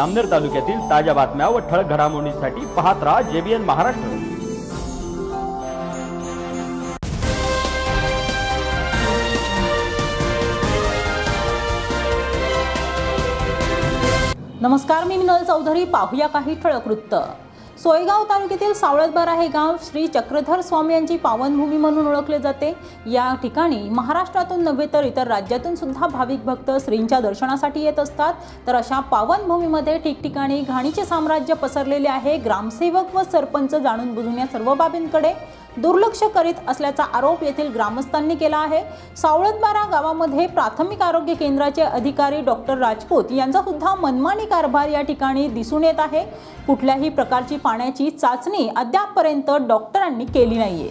अमनेर तालुक्यातील ताज्या बातम्या व ठळक घडामोडींसाठी पाहत रहा जेबीएन महाराष्ट्र। नमस्कार, मी मीनळ चौधरी। पाहूया काही ठळक वृत्त। सोयगाव तालुक्यातील साळोद बारा हे गाव श्री चक्रधर स्वामी यांची पावनभूमी म्हणून ओळखले जाते। या ठिकाणी महाराष्ट्रातून नव्हे तर इतर राज्यातून सुद्धा भाविक भक्त श्रींच्या दर्शनासाठी येत असतात। तर अशा पावनभूमीमध्ये ठिकठिकाणी घाणीचे साम्राज्य पसरलेले आहे। ग्रामसेवक व सर्पंच जाणून बुजून या सर्व बाबींकडे दुर्लक्ष करीत असल्याचा आरोप येथील ग्रामस्थांनी केला आहे। सावळद बारा गावामध्ये प्राथमिक आरोग्य केंद्राचे अधिकारी डॉक्टर राजपूत यांचा सुद्धा मनमानी कारभार या ठिकाणी दिसून येत आहे। कुठल्याही प्रकारची पाण्याची चाचणी अद्यापपर्यंत डॉक्टरांनी केली नाहीये।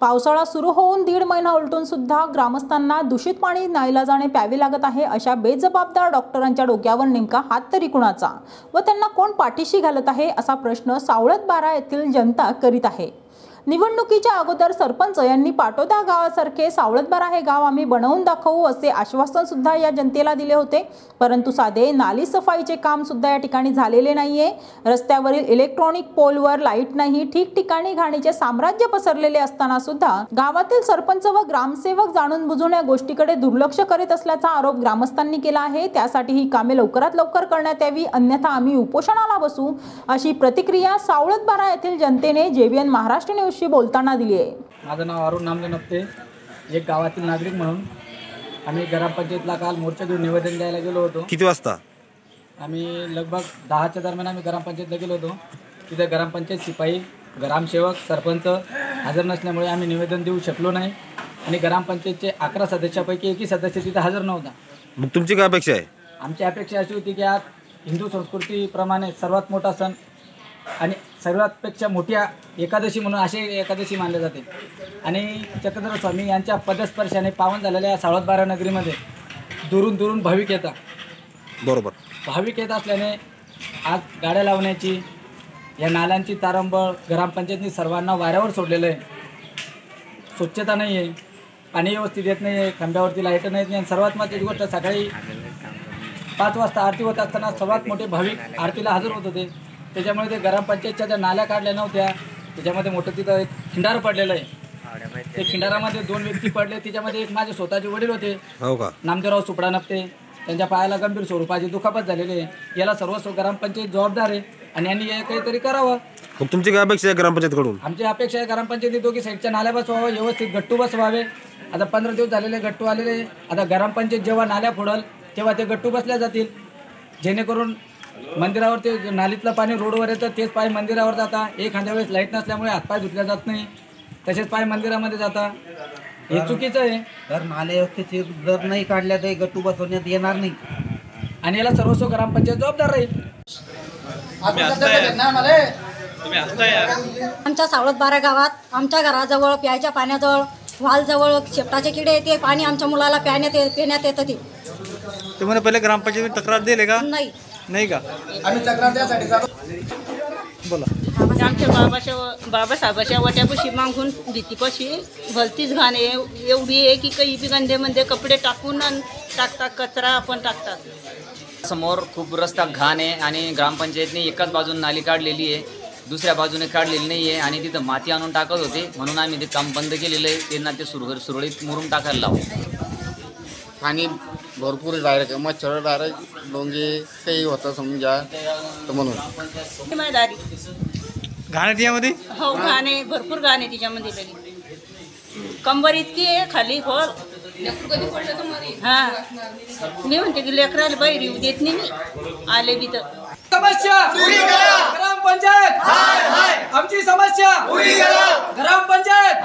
पावसाळा सुरू होऊन दीड महिना उलटून सुद्धा ग्रामस्थांना दूषित पाणी नाईलाजाने प्यावे लागत आहे। अशा बेजबाबदार डॉक्टरांच्या डोक्यावर नेमका हात तरी कुणाचा व त्यांना कोण पाठीशी घालत आहे, असा प्रश्न सावळद बारा येथील जनता करीत आहे। निवडणुकीच्या अगोदर सरपंच यांनी पाटोदा गावासारखे सावळदबारा हे गाव आम्ही बनवून दाखवू असे आश्वासन सुद्धा या जनतेला दिले होते, परंतु साधे नाली सफाईचे काम सुद्धा या ठिकाणी झालेले नाहीये। रस्त्यावरील इलेक्ट्रॉनिक पोलवर लाईट नाही। ठिकठिकाणी घाणीचे साम्राज्य पसरलेले असताना सुद्धा गावातील सरपंच व ग्रामसेवक जाणून बुजून या गोष्टीकडे दुर्लक्ष करीत असल्याचा आरोप ग्रामस्थांनी केला आहे। त्यासाठी ही कामे लवकरात लवकर करण्यात यावी, अन्यथा आम्ही उपोषणाला बसू, अशी प्रतिक्रिया सावळदबारा येथील जनतेने जेबीएन महाराष्ट्र शी बोलताना दिली आहे। माझं नाव अरुण नामदेव नपते। एक गावातील नागरिक म्हणून आम्ही ग्रामपंचायतला काल मोर्चा घेऊन निवेदन द्यायला गेलो होतो। किती वाजता? आम्ही लगभग 10च्या दरम्यान आम्ही ग्रामपंचायतला गेलो होतो। तिथे ग्रामपंचायत शिपाई, ग्रामसेवक, सरपंच हजर नसल्यामुळे आम्ही निवेदन देऊ शकलो नाही आणि ग्रामपंचायतचे 11 सदस्यापैकी एकही सदस्य तिथे हजर नव्हता। मग तुमची काय अपेक्षा आहे? आमची अपेक्षा अशी होती की आज हिंदू संस्कृतीप्रमाणे सर्वात मोठा सण आणि सर्वातपेक्षा मोठ्या एकादशी म्हणून अशी एकादशी मानली जाते आणि चक्रधर स्वामी यांच्या पदस्पर्शाने पावन झालेल्या साळोद बारा नगरीमध्ये दुरून दुरून भाविक येतात। बरोबर, भाविक येत असल्याने आज गाड्या लावण्याची, या नाल्यांची तारंबळ ग्रामपंचायतनी सर्वांना वाऱ्यावर सोडलेलं आहे। स्वच्छता नाही आहे, पाणी व्यवस्थित येत नाही आहे, खांब्यावरती लाईट नाही आहे। सर्वात महत्त्वाची गोष्ट, सकाळी 5 वाजता आरती होत असताना सर्वात मोठे भाविक आरतीला हजर होत होते। त्याच्यामुळे ते ग्रामपंचायतच्या ज्या नाल्या काढल्या नव्हत्या त्याच्यामध्ये मोठं तिथं एक खिंडार पडलेलं आहे। ते खिंडारामध्ये 2 व्यक्ती पडले, त्याच्यामध्ये एक माझे स्वतःचे वडील होते, नामदेवराव सुपडा नपते। त्यांच्या पायाला गंभीर स्वरूपाची दुखापत झालेली आहे। याला सर्वस्व ग्रामपंचायत जबाबदार आहे आणि यांनी हे काहीतरी करावं। तुमची काय अपेक्षा आहे ग्रामपंचायतकडून? आमची अपेक्षा आहे ग्रामपंचायती दोघी साईडच्या नाल्या बसवाव्या, व्यवस्थित गट्टू बसवावे। आता 15 दिवस झालेले गट्टू आलेले, आता ग्रामपंचायत जेव्हा नाल्या फोडल तेव्हा ते गट्टू बसल्या जातील, जेणेकरून मंदिरावर ते नालीतलं पाणी रोडवर येतं, तेच पाय मंदिरावर जाता। एखाद्या वेळेस लाईट नसल्यामुळे हातपाय धुतल्या जात नाही, तसेच पाय मंदिरामध्ये जाता। हे चुकीचं आहे। तर नाल्यावरती जर नाही काढल्या तर गट्टू बसवण्यात येणार नाही आणि याला सर्वस्व ग्रामपंचायत जबाबदार राहील। आमच्या सावळद बारा गावात आमच्या घराजवळ, प्यायच्या पाण्याजवळ, वालजवळ शेपटाचे किडे येते, पाणी आमच्या मुलाला पिण्यात येतं। ते तुम्हाला पहिले ग्रामपंचायत तक्रार दिली का नाही? नाही का? आम्ही तक्रार द्यासाठी बोला। आमच्या बाबासाहेबाच्या वट्यापाशी मागून भीतीपाशी भलतीच घाण आहे, एवढी आहे की काही बी गंधेमध्ये कपडे टाकून टाकतात, कचरा आपण टाकतात। समोर खूप रस्ता घाण आहे आणि ग्रामपंचायतने एकाच बाजूने नाली काढलेली आहे, दुसऱ्या बाजूने काढलेली नाही आहे आणि तिथं माती आणून टाकत होते, म्हणून आम्ही ते काम बंद केलेलं आहे। त्यांना ते सुरळीत मुरून टाकायला लावू। पाणी भरपूर डायरेक्ट मच्छर, डायरेक्ट डोंगे काही होतं समजा, तर म्हणून घाण तिच्यामध्ये हो, घाण आहे, भरपूर घाण आहे तिच्यामध्ये। कंबर इतकी आहे खाली खोल। हां, मी म्हणते की लेकराला बाहेर येऊ देत नाही मी आले बी तर। समस्या ग्रामपंचायत, आमची समस्या ग्रामपंचायत।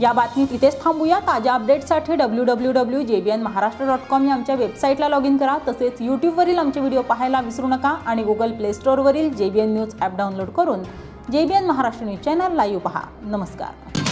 या बातमीत इथेच थांबूया। ताज्या अपडेट्ससाठी www.jbnmaharashtra.com या आमच्या वेबसाईटला लॉग इन करा। तसेच यूट्यूबवरील आमचे व्हिडिओ पाहायला विसरू नका आणि गुगल प्ले स्टोरवरील जेबीएन न्यूज ॲप डाउनलोड करून JBN Maharashtra news channel live पहा। नमस्कार।